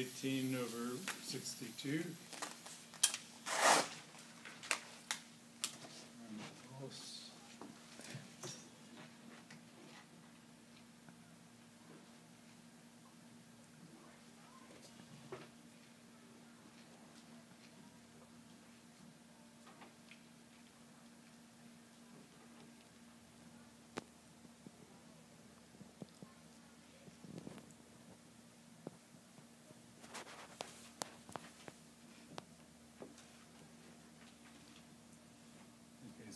18 over 62.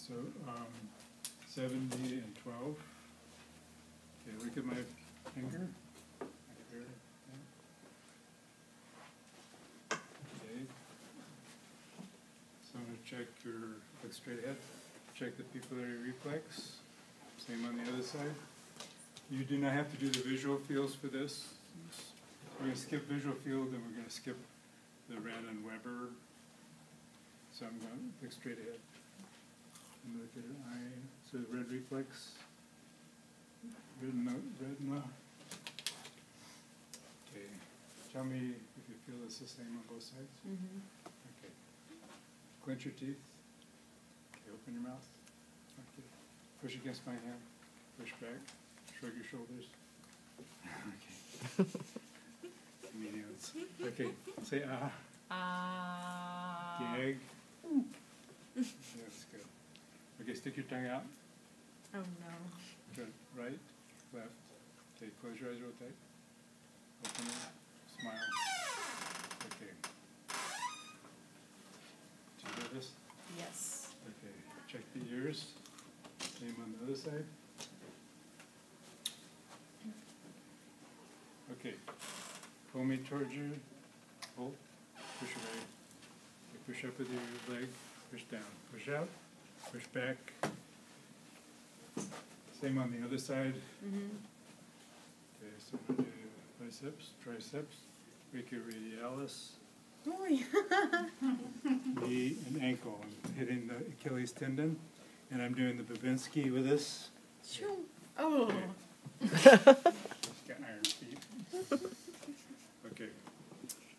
So 70 and 12. Okay, look at my finger. Okay. So I'm going to check your, look straight ahead, check the pupillary reflex. Same on the other side. You do not have to do the visual fields for this. We're going to skip visual field and we're going to skip the Rand and Weber. So I'm going to look straight ahead. And look at her eye, so the red reflex, retina. Okay, tell me if you feel it's the same on both sides. Mm-hmm. Okay, clench your teeth. Okay, open your mouth. Okay, push against my hand, push back, shrug your shoulders. Okay. Okay, say ah. Ah. Gag. Mm. That's good. Okay, stick your tongue out. Oh no. Good. Right, left. Okay, close your eyes real tight. Open it. Smile. Okay. Do you hear this? Yes. Okay. Check the ears. Same on the other side. Okay. Pull me towards you. Hold. Push away. Okay, push up with your leg. Push down. Push out. Push back. Same on the other side. Mm-hmm. Okay, so we do biceps, triceps, brachioradialis, oh, yeah. Knee and ankle. I'm hitting the Achilles tendon, and I'm doing the Babinski with this. Sure. Oh. Okay. She's got iron feet. Okay.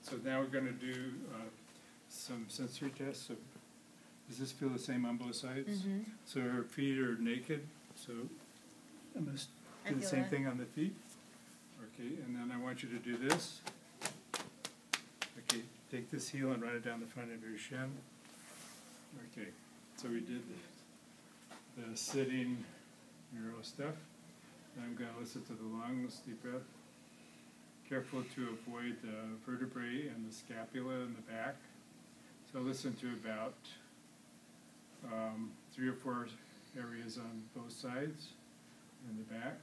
So now we're going to do some sensory tests. So does this feel the same on both sides? Mm-hmm. So her feet are naked, so I'm going to do the same thing on the feet. Okay, and then I want you to do this. Okay, take this heel and run it down the front of your shin. Okay, so we did the sitting neuro stuff. Now I'm going to listen to the lungs, deep breath. Careful to avoid the vertebrae and the scapula in the back. So listen to about 3 or 4 areas on both sides in the back.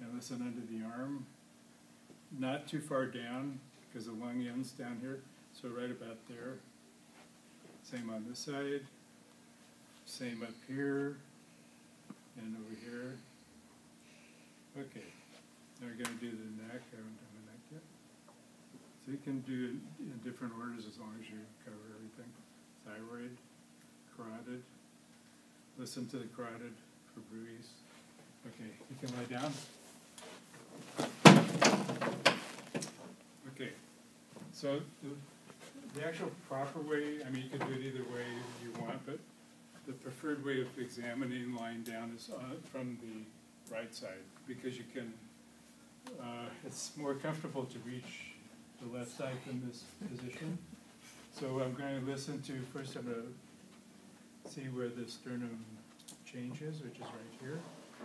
And listen under the arm. Not too far down because the lung ends down here. So right about there. Same on this side. Same up here. And over here. Okay. Now we're going to do the neck. I haven't done the neck yet. So you can do it in different orders as long as you cover everything. Thyroid, carotid. Listen to the carotid for bruise. Okay, you can lie down. Okay, so the actual proper way, I mean, you can do it either way you want, but the preferred way of examining lying down is from the right side, because you can, it's more comfortable to reach the left side from this position. So I'm going to listen to, first I'm going to see where the sternum changes, which is right here.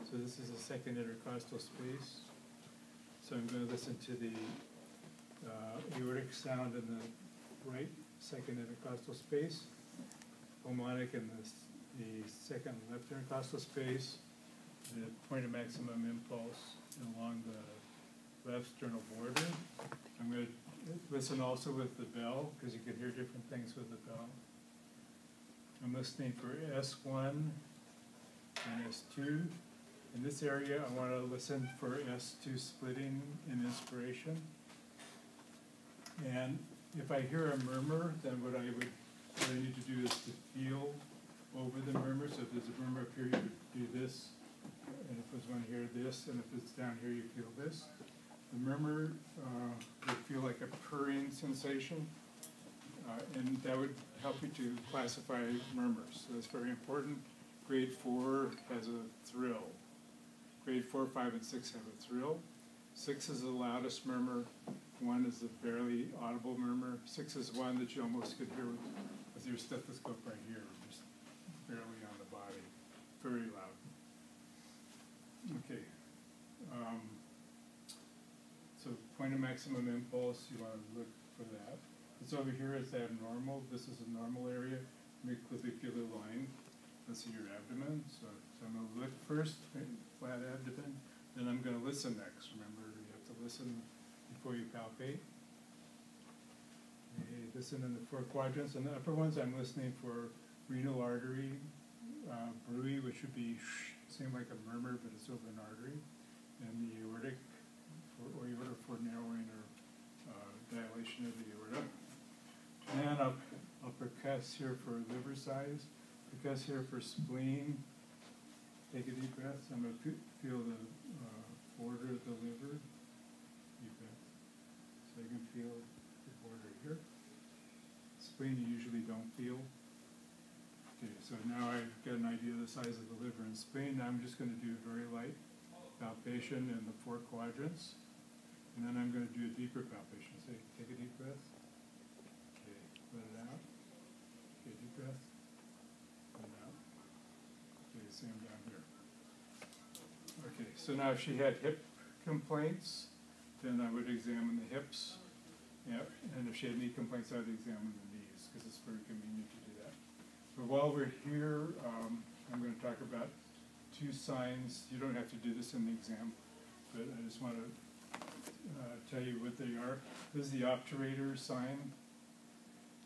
So this is the second intercostal space. So I'm going to listen to the aortic sound in the right second intercostal space, pulmonic in the second left intercostal space, the point of maximum impulse along the left sternal border. I'm going to listen also with the bell, because you can hear different things with the bell. I'm listening for S1 and S2. In this area, I want to listen for S2 splitting and inspiration. And if I hear a murmur, then what I need to do is to feel over the murmur. So if there's a murmur up here, you would do this. And if there's one here, this. And if it's down here, you feel this. the murmur would feel like a purring sensation, and that would help you to classify murmurs. So that's very important. Grade 4 has a thrill. Grade 4, 5, and 6 have a thrill. 6 is the loudest murmur. 1 is the barely audible murmur. 6 is one that you almost could hear with your stethoscope right here, just barely on the body, very loud. Okay. So point of maximum impulse, you want to look for that. It's over here is abnormal. This is a normal area, mucolicular line. Let's see your abdomen. So I'm going to look first, flat abdomen. Then I'm going to listen next. Remember, you have to listen before you palpate. Okay, listen in the four quadrants. In the upper ones, I'm listening for renal artery, brewery, which would be seem like a murmur, but it's over an artery, and the aortic, or aorta for narrowing or dilation of the aorta. And I'll percuss here for liver size, percuss here for spleen. Take a deep breath. I'm going to feel the border of the liver. Deep breath. So you can feel the border here. Spleen you usually don't feel. Okay, so now I've got an idea of the size of the liver and spleen. I'm just going to do a very light palpation in the four quadrants. And then I'm going to do a deeper palpation. So take a deep breath. Okay, let it out. Okay, deep breath. Let it out. Okay, same down here. Okay, so now if she had hip complaints, then I would examine the hips. Yep. And if she had knee complaints, I would examine the knees, because it's very convenient to do that. But while we're here, I'm going to talk about two signs. You don't have to do this in the exam, but I just want to tell you what they are. This is the obturator sign,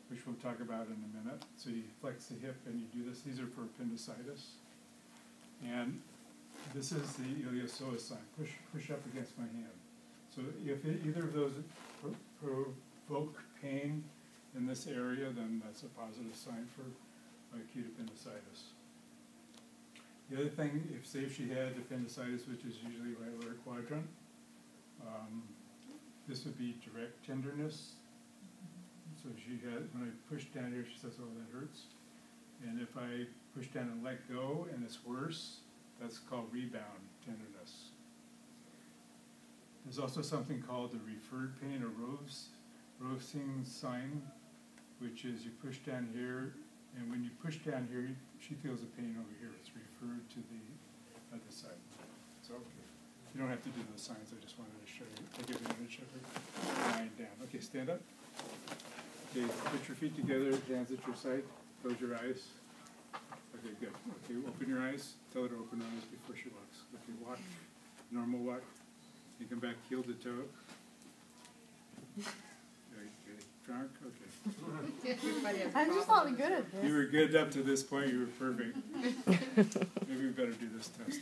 which we'll talk about in a minute. So you flex the hip and you do this. These are for appendicitis. And this is the iliopsoas sign. Push up against my hand. So if either of those provoke pain in this area, then that's a positive sign for acute appendicitis. The other thing, if say she had appendicitis, which is usually right lower quadrant, this would be direct tenderness. So she had, when I push down here, she says, "Oh, that hurts." And if I push down and let go, and it's worse, that's called rebound tenderness. There's also something called the referred pain, or Rovsing sign, which is you push down here, and when you push down here, she feels a pain over here. It's referred to the other side. So okay. You don't have to do those signs. I just wanted to show you. Take advantage of her. Lying down. Okay, stand up. Okay, put your feet together, hands at your side. Close your eyes. Okay, good. Okay, open your eyes. Tell her to open her eyes before she walks. Okay, walk. Normal walk. You come back heel to toe. Okay. Drunk? Okay. I'm just not good at this. You were good up to this point. You were perfect. Maybe we better do this test.